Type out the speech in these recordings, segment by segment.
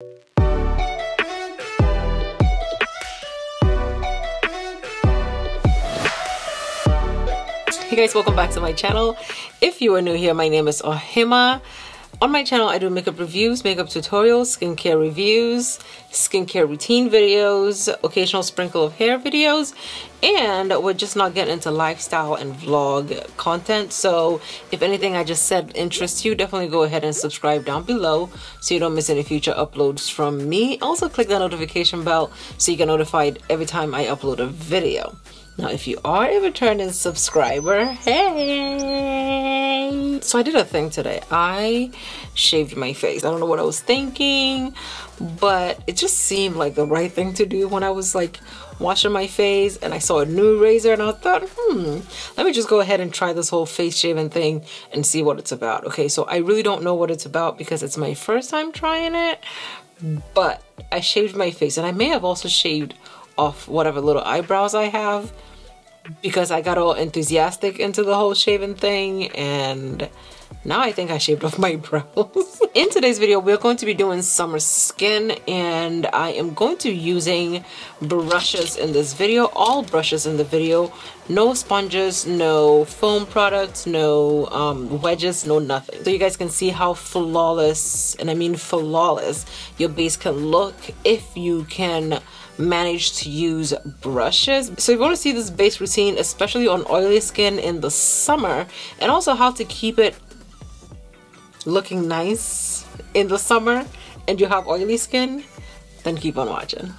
Hey guys, welcome back to my channel. If you are new here, my name is Ohemaa. On my channel, I do makeup reviews, makeup tutorials, skincare reviews, skincare routine videos, occasional sprinkle of hair videos, and we're just not getting into lifestyle and vlog content. So if anything I just said interests you, definitely go ahead and subscribe down below so you don't miss any future uploads from me. Also click that notification bell so you get notified every time I upload a video. Now, if you are a returning subscriber, hey! So I did a thing today. I shaved my face. I don't know what I was thinking, but it just seemed like the right thing to do when I was like washing my face and I saw a new razor and I thought, let me just go ahead and try this whole face shaving thing and see what it's about. Okay, so I really don't know what it's about because it's my first time trying it, but I shaved my face and I may have also shaved off whatever little eyebrows I have, because I got all enthusiastic into the whole shaving thing and now I think I shaved off my brows. In today's video, we're going to be doing summer skin and I am going to be using brushes in this video, all brushes in the video, no sponges, no foam products, no wedges, no nothing. So you guys can see how flawless, and I mean flawless, your base can look if you can manage to use brushes. So if you want to see this base routine, especially on oily skin in the summer, and also how to keep it looking nice in the summer and you have oily skin, then keep on watching.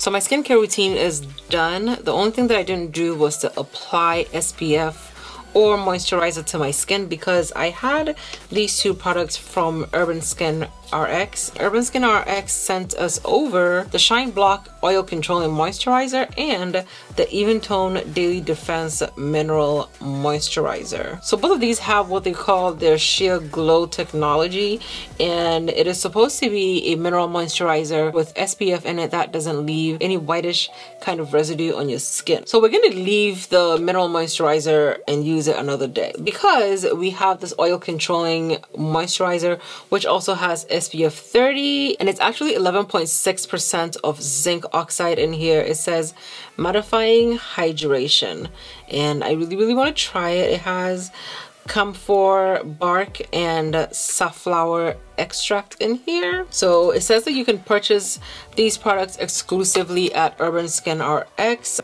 So my skincare routine is done. The only thing that I didn't do was to apply SPF or moisturizer to my skin because I had these two products from Urban Skin RX. Urban Skin RX sent us over the Shine Block Oil Controlling Moisturizer and the Even Tone Daily Defense Mineral Moisturizer. So both of these have what they call their Sheer Glow technology, and it is supposed to be a mineral moisturizer with SPF in it that doesn't leave any whitish kind of residue on your skin. So we're going to leave the mineral moisturizer and use it another day because we have this oil controlling moisturizer which also has SPF 30 and it's actually 11.6% of zinc oxide in here. It says mattifying hydration and I really want to try it. It has camphor bark and safflower extract in here. So it says that you can purchase these products exclusively at Urban Skin RX.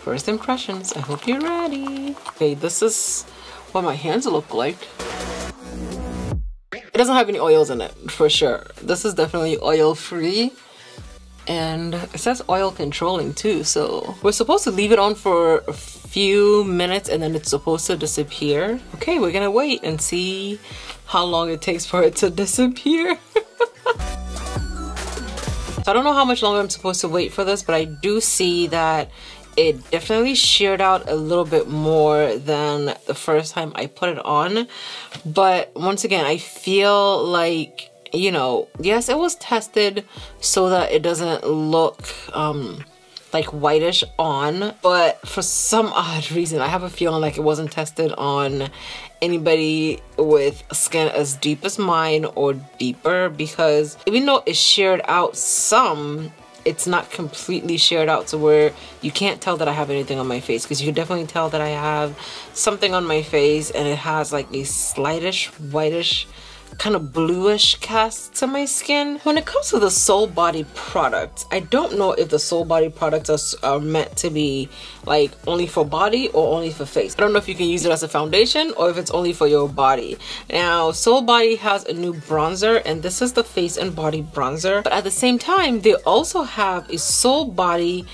First impressions, I hope you're ready. Okay, this is what my hands look like. It doesn't have any oils in it, for sure. This is definitely oil-free. And it says oil controlling too, so we're supposed to leave it on for a few minutes and then it's supposed to disappear. Okay, we're gonna wait and see how long it takes for it to disappear. So I don't know how much longer I'm supposed to wait for this, but I do see that it definitely sheared out a little bit more than the first time I put it on. But once again, I feel like, you know, yes, it was tested so that it doesn't look like whitish on, but for some odd reason, I have a feeling like it wasn't tested on anybody with skin as deep as mine or deeper, because even though it sheared out some, it's not completely sheared out to where you can't tell that I have anything on my face, because you can definitely tell that I have something on my face and it has like a slightish, whitish, kind of bluish cast to my skin. When it comes to the Soul Body products, I don't know if the Soul Body products are meant to be like only for body or only for face. I don't know if you can use it as a foundation or if it's only for your body. Now, Soul Body has a new bronzer and this is the face and body bronzer, but at the same time, they also have a Soul Body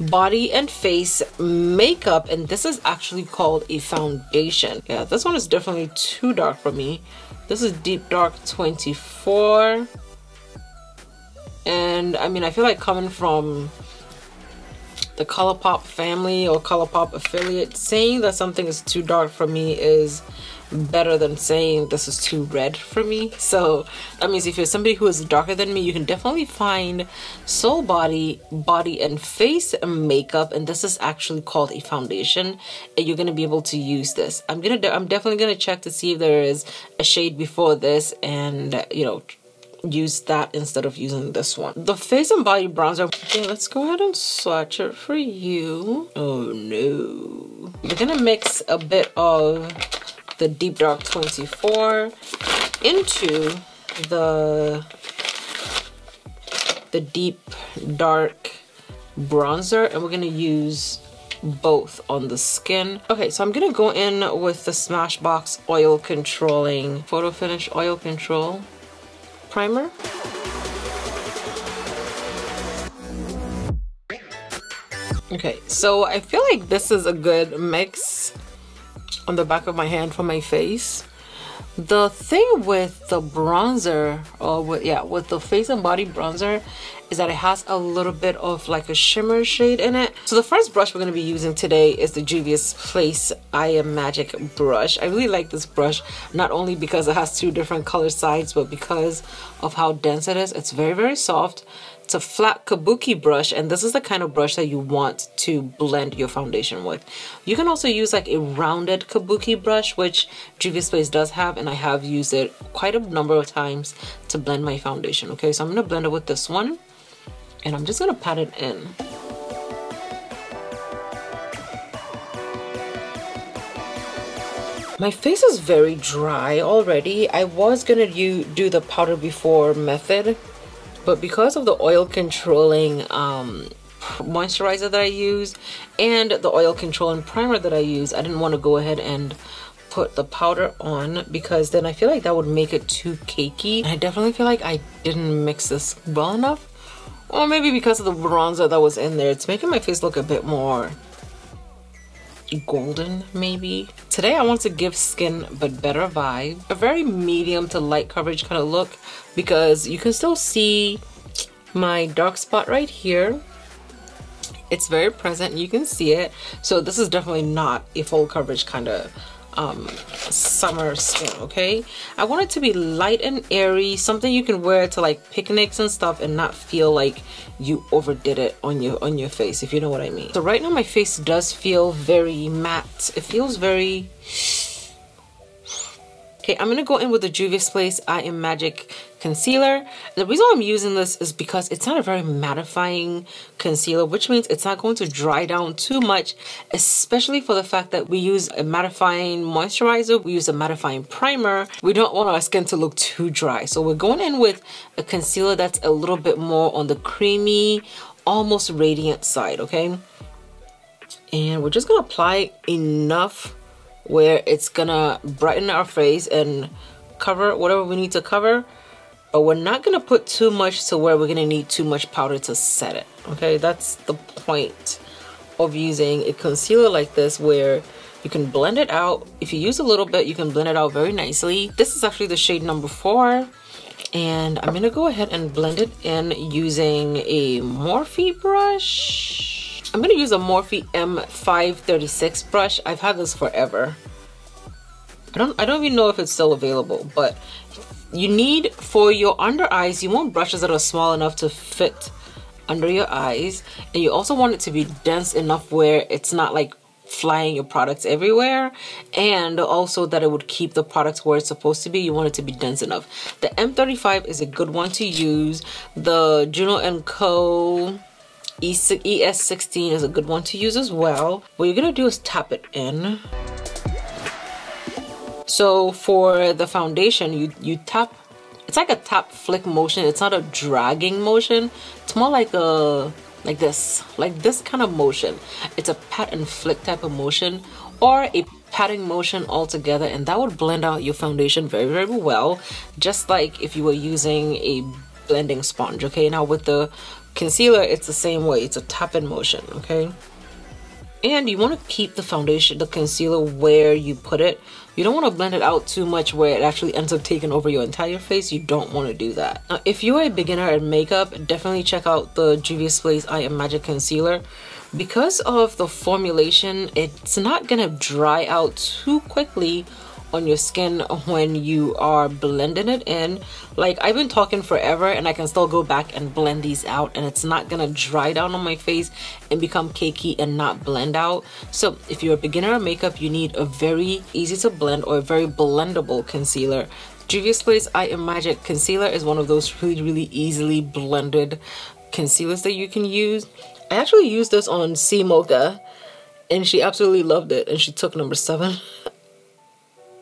body and face makeup, and this is actually called a foundation. Yeah, this one is definitely too dark for me. This is Deep Dark 24, and I mean, I feel like coming from the ColourPop family or ColourPop affiliate. Saying that something is too dark for me is better than saying this is too red for me. So that means if you're somebody who is darker than me, you can definitely find Soul Body body and face makeup, and this is actually called a foundation, and you're going to be able to use this. I'm definitely going to check to see if there is a shade before this, and you know, use that instead of using this one. The face and body bronzer. Okay, let's go ahead and swatch it for you. Oh no, we're gonna mix a bit of the Deep Dark 24 into the Deep Dark bronzer, and we're gonna use both on the skin. Okay, so I'm gonna go in with the Smashbox Oil Controlling Photo Finish Oil Control Primer. Okay, so I feel like this is a good mix on the back of my hand for my face. The thing with the bronzer, or with the face and body bronzer, is that it has a little bit of like a shimmer shade in it. So the first brush we're going to be using today is the Juvia's Place I Am Magic brush. I really like this brush, not only because it has two different color sides, but because of how dense it is. It's very, very soft. It's a flat kabuki brush, and this is the kind of brush that you want to blend your foundation with. You can also use like a rounded kabuki brush, which Juvia's Place does have, and I have used it quite a number of times to blend my foundation. Okay, so I'm going to blend it with this one, and I'm just gonna pat it in. My face is very dry already. I was gonna do the powder before method, but because of the oil controlling moisturizer that I use and the oil controlling primer that I use, I didn't wanna go ahead and put the powder on, because then I feel like that would make it too cakey. And I definitely feel like I didn't mix this well enough. Or maybe because of the bronzer that was in there, it's making my face look a bit more golden, maybe. Today I want to give skin but better vibe. A very medium to light coverage kind of look, because you can still see my dark spot right here. It's very present, you can see it. So this is definitely not a full coverage kind of summer skin. Okay, I want it to be light and airy, something you can wear to like picnics and stuff and not feel like you overdid it on your face, if you know what I mean. So right now my face does feel very matte. It feels very okay. I'm gonna go in with the Juvia's Place I Am Magic concealer. The reason I'm using this is because it's not a very mattifying concealer, which means it's not going to dry down too much, especially for the fact that we use a mattifying moisturizer, we use a mattifying primer. We don't want our skin to look too dry, so we're going in with a concealer that's a little bit more on the creamy, almost radiant side. Okay, and we're just gonna apply enough where it's gonna brighten our face and cover whatever we need to cover, but we're not gonna put too much to where we're gonna need too much powder to set it. Okay, that's the point of using a concealer like this, where you can blend it out. If you use a little bit, you can blend it out very nicely. This is actually the shade number 4, and I'm gonna go ahead and blend it in using a Morphe brush. I'm gonna use a Morphe M536 brush. I've had this forever. I don't even know if it's still available, but you need, for your under eyes, you want brushes that are small enough to fit under your eyes, and you also want it to be dense enough where it's not like flying your products everywhere, and also that it would keep the products where it's supposed to be. You want it to be dense enough. The M35 is a good one to use. The Juno & Co. ES16 is a good one to use as well. What you're gonna do is tap it in. So for the foundation, you tap. It's like a tap flick motion. It's not a dragging motion. It's more like a like this kind of motion. It's a pat and flick type of motion, or a patting motion altogether, and that would blend out your foundation very, very well. Just like if you were using a blending sponge. Okay, now with the concealer, it's the same way. It's a tap in motion. Okay, and you want to keep the foundation, the concealer, where you put it. You don't want to blend it out too much where it actually ends up taking over your entire face. You don't want to do that. Now, if you're a beginner at makeup, definitely check out the Juvia's Place I Am Magic concealer. because of the formulation, it's not gonna dry out too quickly on your skin when you are blending it in. Like, I've been talking forever and I can still go back and blend these out, and it's not gonna dry down on my face and become cakey and not blend out. So if you're a beginner in makeup, you need a very easy to blend or a very blendable concealer. Juvia's Place I Am Magic Concealer is one of those really easily blended concealers that you can use. I actually used this on C Mocha and she absolutely loved it, and she took number 7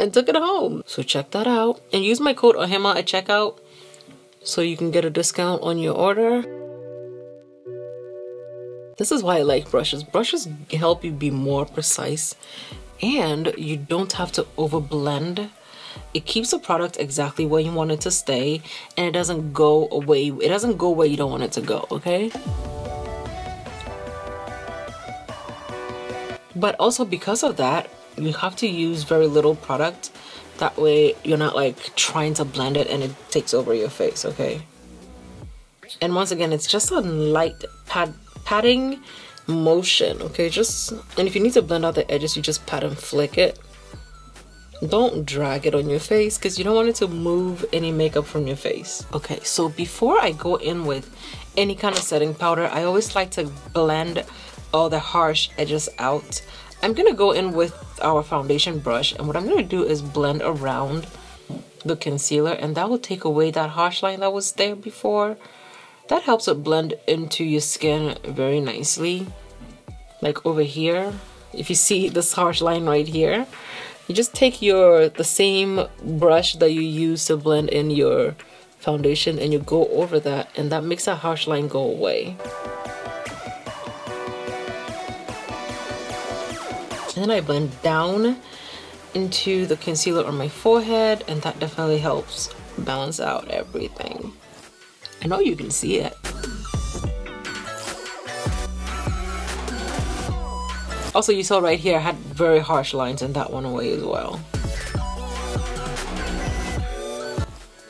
and took it home. So check that out and use my code Ohemaa at checkout so you can get a discount on your order. This is why I like brushes. Brushes help you be more precise and you don't have to overblend. It keeps the product exactly where you want it to stay, and it doesn't go away. It doesn't go where you don't want it to go, okay? But also because of that, you have to use very little product. That way you're not like trying to blend it and it takes over your face, okay? And once again, it's just a light patting motion, okay? And if you need to blend out the edges, you just pat and flick it. Don't drag it on your face because you don't want it to move any makeup from your face. Okay, so before I go in with any kind of setting powder, I always like to blend all the harsh edges out. I'm gonna go in with our foundation brush, and what I'm gonna do is blend around the concealer, and that will take away that harsh line that was there before. That helps it blend into your skin very nicely. Like over here, if you see this harsh line right here, you just take the same brush that you use to blend in your foundation and you go over that, and that makes that harsh line go away. And then I blend down into the concealer on my forehead, and that definitely helps balance out everything. I know you can see it. Also, you saw right here, I had very harsh lines and that went away as well.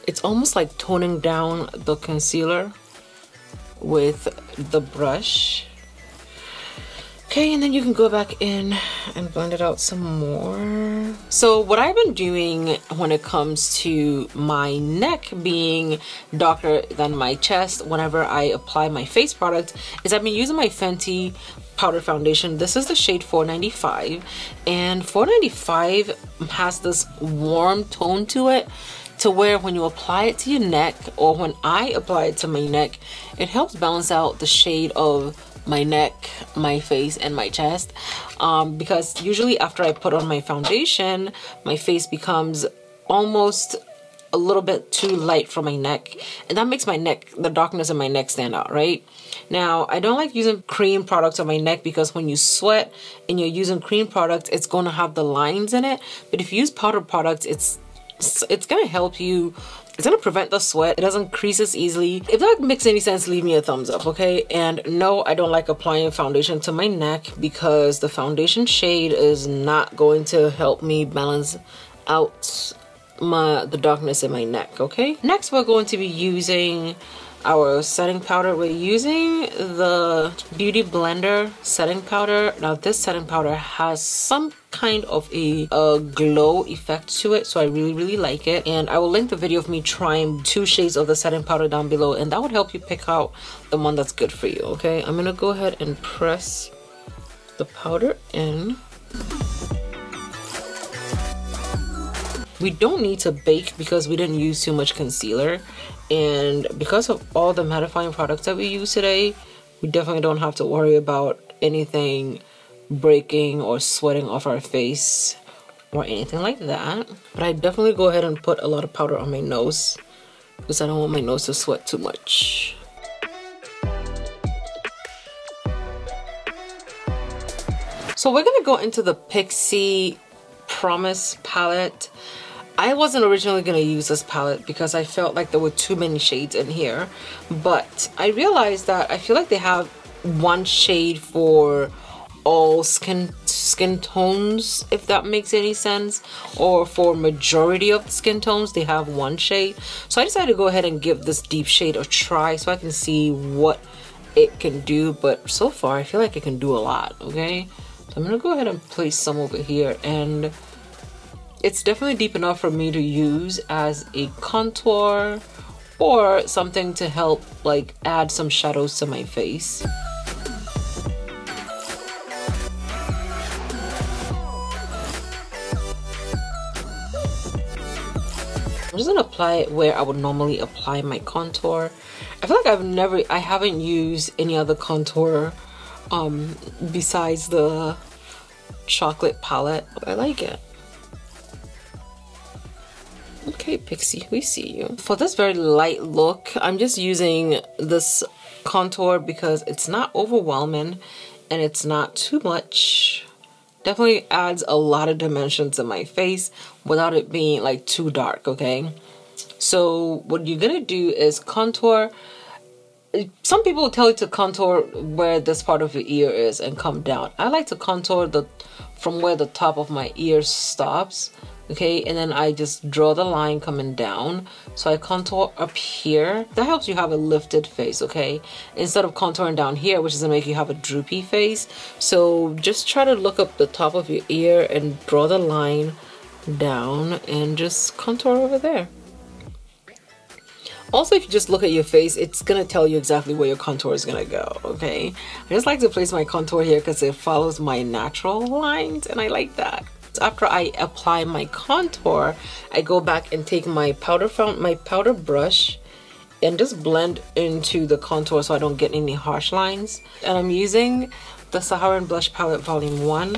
It's almost like toning down the concealer with the brush. Okay, and then you can go back in and blend it out some more. So what I've been doing when it comes to my neck being darker than my chest whenever I apply my face product is I've been using my Fenty powder foundation. This is the shade 495, and 495 has this warm tone to it, to where when you apply it to your neck, or when I apply it to my neck, it helps balance out the shade of my neck, my face, and my chest, because usually after I put on my foundation, my face becomes almost a little bit too light for my neck, and that makes my neck, the darkness in my neck, stand out. Right now, I don't like using cream products on my neck because when you sweat and you're using cream products, it's going to have the lines in it. But if you use powder products, it's going to help you. It's gonna prevent the sweat. It doesn't crease as easily. If that makes any sense, leave me a thumbs up, okay? And no, I don't like applying foundation to my neck because the foundation shade is not going to help me balance out the darkness in my neck, okay? Next, we're going to be using our setting powder. We're using the Beauty Blender setting powder. Now, this setting powder has some kind of a glow effect to it, so I really like it, and I will link the video of me trying 2 shades of the setting powder down below, and that would help you pick out the one that's good for you, okay? I'm gonna go ahead and press the powder in. We don't need to bake because we didn't use too much concealer, and because of all the mattifying products that we use today, we definitely don't have to worry about anything breaking or sweating off our face or anything like that. But I definitely go ahead and put a lot of powder on my nose because I don't want my nose to sweat too much. So we're gonna go into the Pixi Promise palette. I wasn't originally gonna use this palette because I felt like there were too many shades in here, but I realized that I feel like they have one shade for all skin tones, if that makes any sense, or for majority of the skin tones they have one shade. So I decided to go ahead and give this deep shade a try so I can see what it can do, but so far I feel like it can do a lot, okay? So I'm gonna go ahead and place some over here, and it's definitely deep enough for me to use as a contour or something to help like add some shadows to my face. I'm just gonna apply it where I would normally apply my contour. I feel like I haven't used any other contour besides the chocolate palette. I like it. Okay, Pixi, we see you. For this very light look, I'm just using this contour because it's not overwhelming and it's not too much. Definitely adds a lot of dimensions to my face without it being like too dark, okay? So what you're gonna do is contour. Some people tell you to contour where this part of your ear is and come down. I like to contour from where the top of my ear stops, okay? And then I just draw the line coming down. So I contour up here. That helps you have a lifted face, okay? Instead of contouring down here, which is gonna make you have a droopy face. So just try to look up the top of your ear and draw the line down and just contour over there. Also, if you just look at your face, it's gonna tell you exactly where your contour is gonna go, okay? I just like to place my contour here because it follows my natural lines and I like that. After I apply my contour, I go back and take my powder brush and just blend into the contour so I don't get any harsh lines. And I'm using the Saharan Blush Palette Volume 1.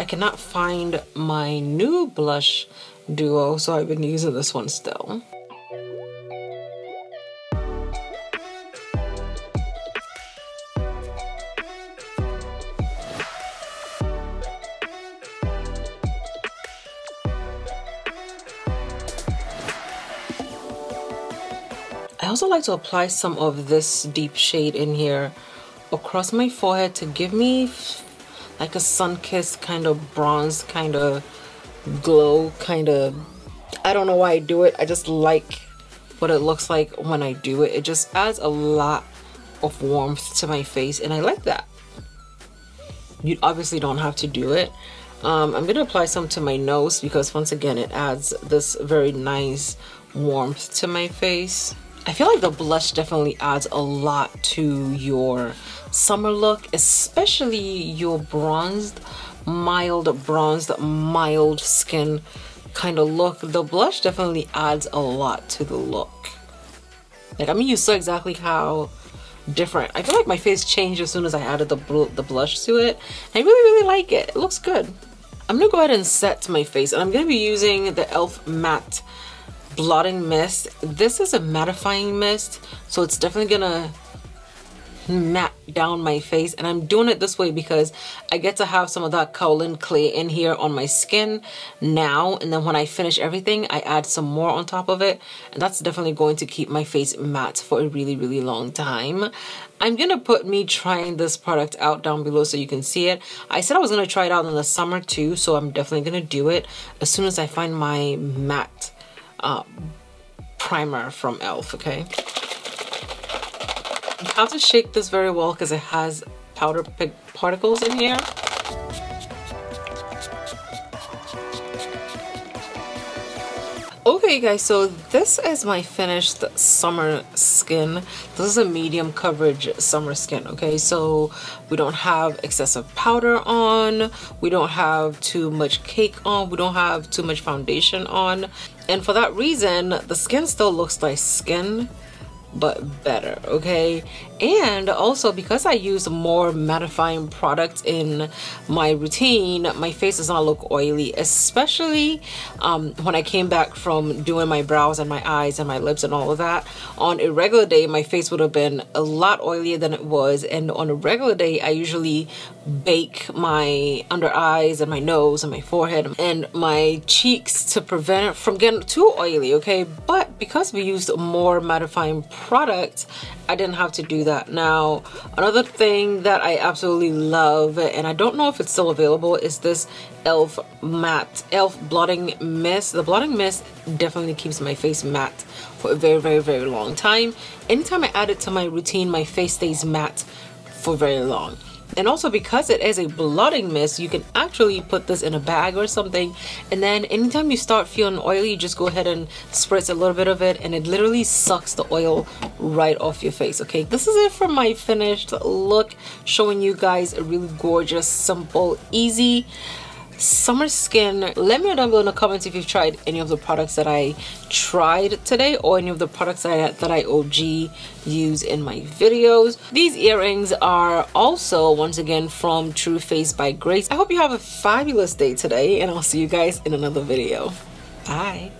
I cannot find my new blush duo, so I've been using this one still. I also like to apply some of this deep shade in here across my forehead to give me like a sun-kissed kind of bronze, kind of glow, kind of, I don't know why I do it. I just like what it looks like when I do it. It just adds a lot of warmth to my face and I like that. You obviously don't have to do it. I'm gonna apply some to my nose because once again, it adds this very nice warmth to my face. I feel like the blush definitely adds a lot to your summer look, especially your bronzed, mild skin kind of look. The blush definitely adds a lot to the look. Like, I mean, you saw exactly how different. I feel like my face changed as soon as I added the blush to it. I really like it. It looks good. I'm gonna go ahead and set my face, and I'm gonna be using the e.l.f. matte blotting mist. This is a mattifying mist, so it's definitely gonna matte down my face, and I'm doing it this way because I get to have some of that kaolin clay in here on my skin now, and then when I finish everything, I add some more on top of it, and that's definitely going to keep my face matte for a really long time. I'm gonna put me trying this product out down below so you can see it. I said I was gonna try it out in the summer too, so I'm definitely gonna do it as soon as I find my matte primer from e.l.f. Okay, you have to shake this very well because it has powder particles in here. Okay guys, so this is my finished summer skin. This is a medium coverage summer skin, okay? So we don't have excessive powder on, we don't have too much cake on, we don't have too much foundation on. And for that reason, the skin still looks like skin, but better, okay? And also because I use more mattifying products in my routine, my face does not look oily, especially when I came back from doing my brows and my eyes and my lips and all of that. On a regular day, my face would have been a lot oilier than it was, and on a regular day, I usually bake my under eyes and my nose and my forehead and my cheeks to prevent it from getting too oily, okay? But because we used more mattifying products, I didn't have to do that that. Now, another thing that I absolutely love, and I don't know if it's still available, is this e.l.f. matte, e.l.f. blotting mist. The blotting mist definitely keeps my face matte for a very, very, very long time. Anytime I add it to my routine, my face stays matte for very long. And also, because it is a blotting mist, you can actually put this in a bag or something, and then anytime you start feeling oily, you just go ahead and spritz a little bit of it, and it literally sucks the oil right off your face. Okay, this is it for my finished look, showing you guys a really gorgeous, simple, easy summer skin. Let me know down below in the comments if you've tried any of the products that I tried today, or any of the products that I OG use in my videos. These earrings are also once again from True Face by Grace. I hope you have a fabulous day today, and I'll see you guys in another video. Bye.